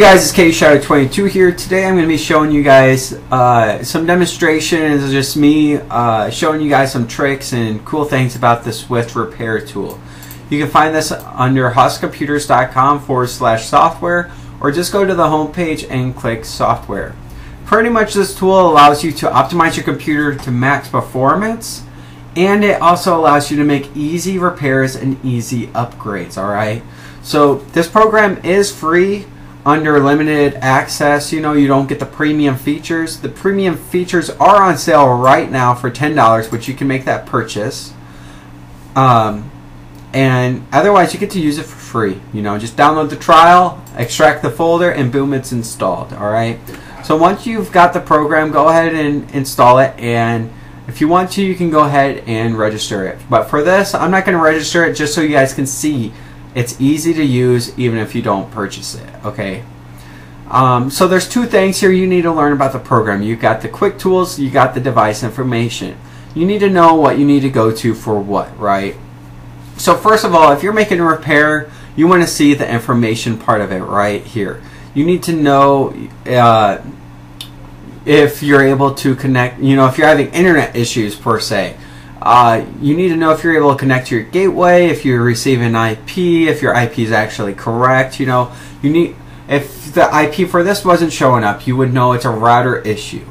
Hey guys, it's KShadow22 here. Today I'm going to be showing you guys some demonstrations. It's just me showing you guys some tricks and cool things about the Swift repair tool. You can find this under haascomputers.com/software or just go to the home page and click software. Pretty much this tool allows you to optimize your computer to max performance, and it also allows you to make easy repairs and easy upgrades. Alright, so this program is free under limited access. You know, you don't get the premium features. The premium features are on sale right now for $10, which you can make that purchase, and otherwise you get to use it for free. You know, just download the trial, extract the folder, and boom, it's installed. Alright, so once you've got the program, go ahead and install it, and if you want to, you can go ahead and register it. But for this, I'm not going to register it, just so you guys can see it's easy to use even if you don't purchase it. Okay, so there's two things here you need to learn about the program. You've got the quick tools, you got the device information. You need to know what you need to go to for what, right? So first of all, if you're making a repair, you want to see the information part of it right here. You need to know if you're able to connect, you know, if you're having internet issues per se. You need to know if you're able to connect to your gateway, if you're receiving IP, if your IP is actually correct. You know, you need, if the IP for this wasn't showing up, you would know it's a router issue.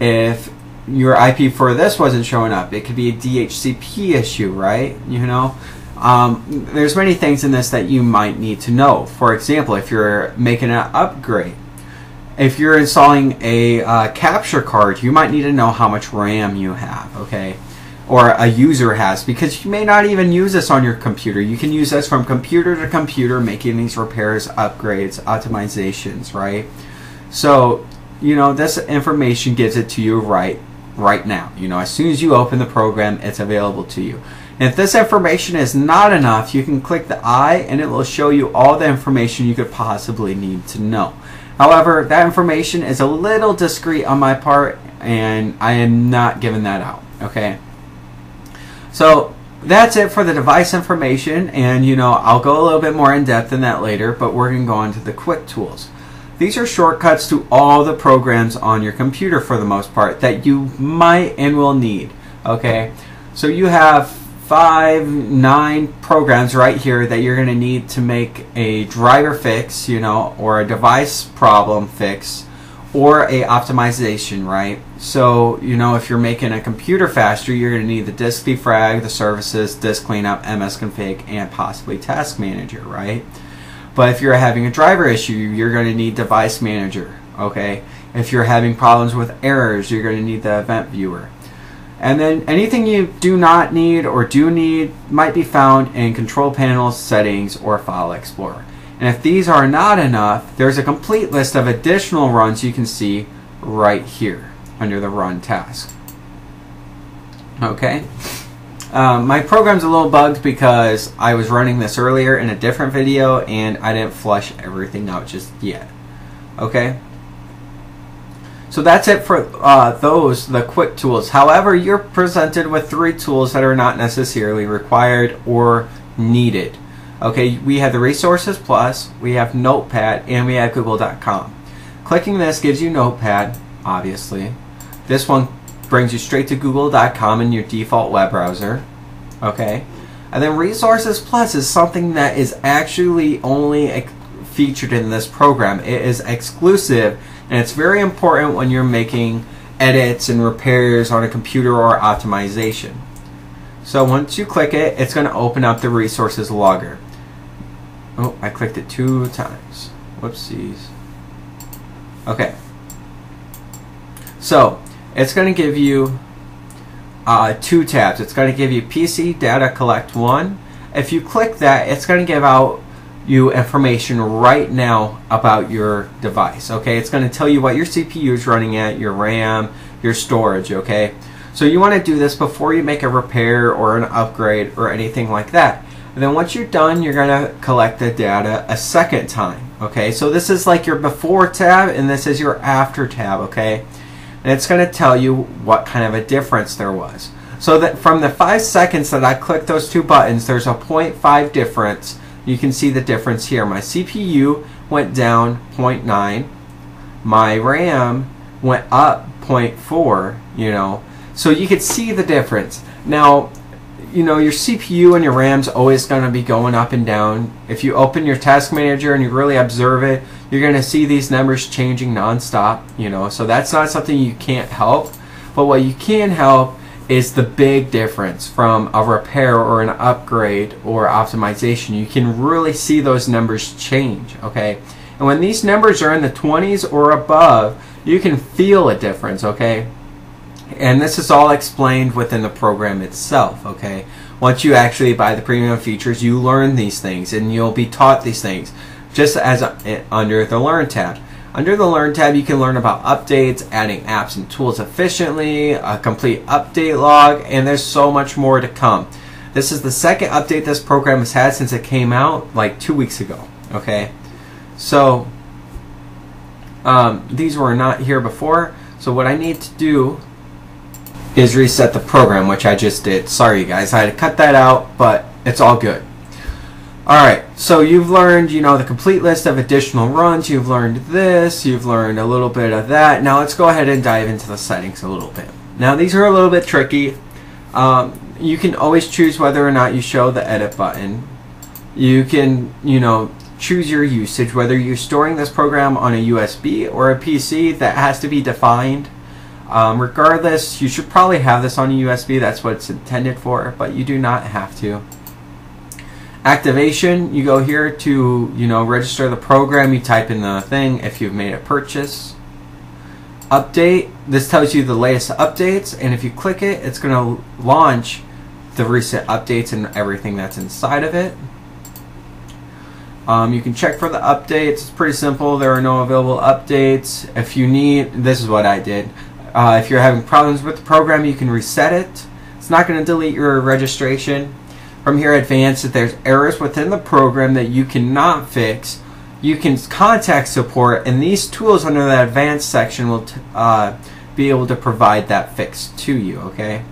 If your IP for this wasn't showing up, it could be a DHCP issue, right? You know, there's many things in this that you might need to know. For example, if you're making an upgrade, if you're installing a capture card, you might need to know how much RAM you have. Okay, or a user has, because you may not even use this on your computer. You can use this from computer to computer, making these repairs, upgrades, optimizations, right? So, you know, this information gives it to you right now. You know, as soon as you open the program, it's available to you. And if this information is not enough, you can click the I and it will show you all the information you could possibly need to know. However, that information is a little discreet on my part, and I am not giving that out, okay? So that's it for the device information, and you know, I'll go a little bit more in depth in that later, but we're going to go on to the quick tools. These are shortcuts to all the programs on your computer for the most part that you might and will need. Okay, so you have 9 programs right here that you're going to need to make a driver fix, you know, or a device problem fix, or a optimization, right? So, you know, if you're making a computer faster, you're going to need the disk defrag, the services, disk cleanup, MS Config, and possibly task manager, right? But if you're having a driver issue, you're going to need device manager, okay? If you're having problems with errors, you're going to need the event viewer. And then anything you do not need or do need might be found in control panel, settings, or file explorer. And if these are not enough, there's a complete list of additional runs you can see right here under the run task. Okay, my program's a little bugged because I was running this earlier in a different video and I didn't flush everything out just yet. Okay, so that's it for the quick tools. However, you're presented with 3 tools that are not necessarily required or needed. Okay, we have the Resources Plus, we have Notepad, and we have Google.com. Clicking this gives you Notepad, obviously. This one brings you straight to Google.com in your default web browser. Okay, and then Resources Plus is something that is actually only featured in this program. It is exclusive, and it's very important when you're making edits and repairs on a computer or optimization. So once you click it, it's going to open up the Resources Logger. Oh, I clicked it 2 times. Whoopsies. Okay. So it's going to give you 2 tabs. It's going to give you PC Data Collect 1. If you click that, it's going to give out you information right now about your device. Okay, it's going to tell you what your CPU is running at, your RAM, your storage. Okay, so you want to do this before you make a repair or an upgrade or anything like that. And then once you're done, you're going to collect the data a second time. Okay, so this is like your before tab and this is your after tab. Okay, and it's going to tell you what kind of a difference there was. So that from the 5 seconds that I clicked those 2 buttons, there's a 0.5 difference. You can see the difference here. My CPU went down 0.9. My RAM went up 0.4, you know. So you could see the difference. Now, you know, your CPU and your RAM's always going to be going up and down. If you open your task manager and you really observe it, you're going to see these numbers changing nonstop, you know. So that's not something you can't help. But what you can help is the big difference from a repair or an upgrade or optimization. You can really see those numbers change, okay? And when these numbers are in the 20s or above, you can feel a difference, okay? And this is all explained within the program itself, okay? Once you actually buy the premium features, you learn these things and you'll be taught these things, just as under the Learn tab. Under the Learn tab, you can learn about updates, adding apps and tools efficiently, a complete update log, and there's so much more to come. This is the second update this program has had since it came out like 2 weeks ago, okay? So these were not here before, so what I need to do is reset the program, which I just did. Sorry guys, I had to cut that out, but it's all good. Alright, so you've learned, you know, the complete list of additional runs, you've learned this, you've learned a little bit of that. Now let's go ahead and dive into the settings a little bit. Now these are a little bit tricky. You can always choose whether or not you show the edit button. You can, you know, choose your usage, whether you're storing this program on a USB or a PC. That has to be defined. Regardless, you should probably have this on a USB, that's what it's intended for, but you do not have to. Activation, you go here to, you know, register the program, you type in the thing if you've made a purchase. Update, this tells you the latest updates, and if you click it, it's going to launch the recent updates and everything that's inside of it. You can check for the updates, it's pretty simple, there are no available updates. If you need, this is what I did. If you're having problems with the program, you can reset it. It's not going to delete your registration. From here, advanced, if there's errors within the program that you cannot fix, you can contact support, and these tools under the advanced section will be able to provide that fix to you, okay?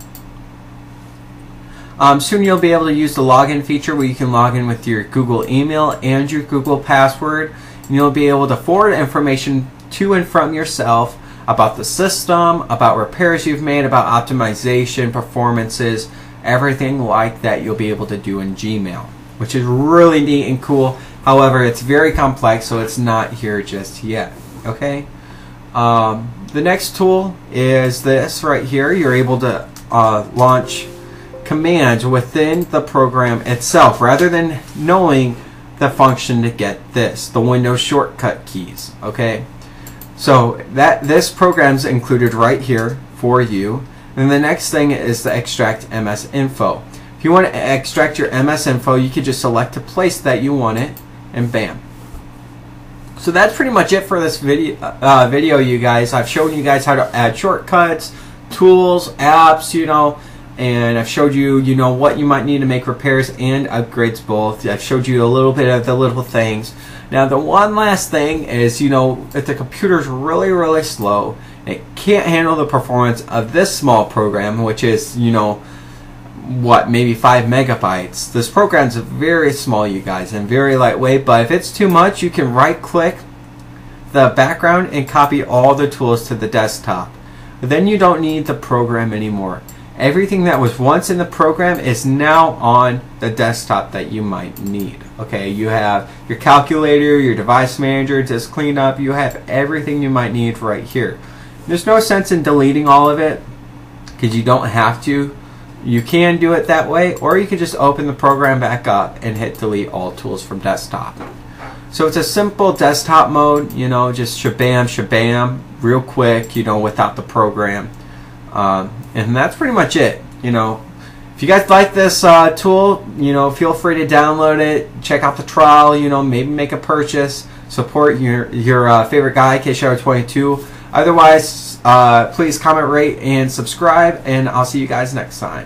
Soon you'll be able to use the login feature where you can log in with your Google email and your Google password, and you'll be able to forward information to and from yourself about the system, about repairs you've made, about optimization, performances, everything like that you'll be able to do in Gmail, which is really neat and cool. However, it's very complex, so it's not here just yet, okay? The next tool is this right here. You're able to launch commands within the program itself rather than knowing the function to get this, the Windows shortcut keys, okay? So that this program's included right here for you. And the next thing is to extract MS info. If you want to extract your MS info, you can just select a place that you want it, and bam. So that's pretty much it for this video, you guys. I've shown you guys how to add shortcuts, tools, apps, you know, and I've showed you, you know, what you might need to make repairs and upgrades both. I've showed you a little bit of the little things. Now the one last thing is, you know, if the computer's really slow, it can't handle the performance of this small program, which is, you know, what, maybe 5 MB. This program's very small, you guys, and very lightweight, but if it's too much, you can right click the background and copy all the tools to the desktop. Then you don't need the program anymore. Everything that was once in the program is now on the desktop that you might need. Okay, you have your calculator, your device manager, disk cleanup, you have everything you might need right here. There's no sense in deleting all of it because you don't have to. You can do it that way, or you can just open the program back up and hit delete all tools from desktop. So it's a simple desktop mode, you know, just shabam, shabam, real quick, you know, without the program. And that's pretty much it. You know, if you guys like this tool, you know, feel free to download it, check out the trial, you know, maybe make a purchase, support your favorite guy, KShadow22. Otherwise, please comment, rate, and subscribe, and I'll see you guys next time.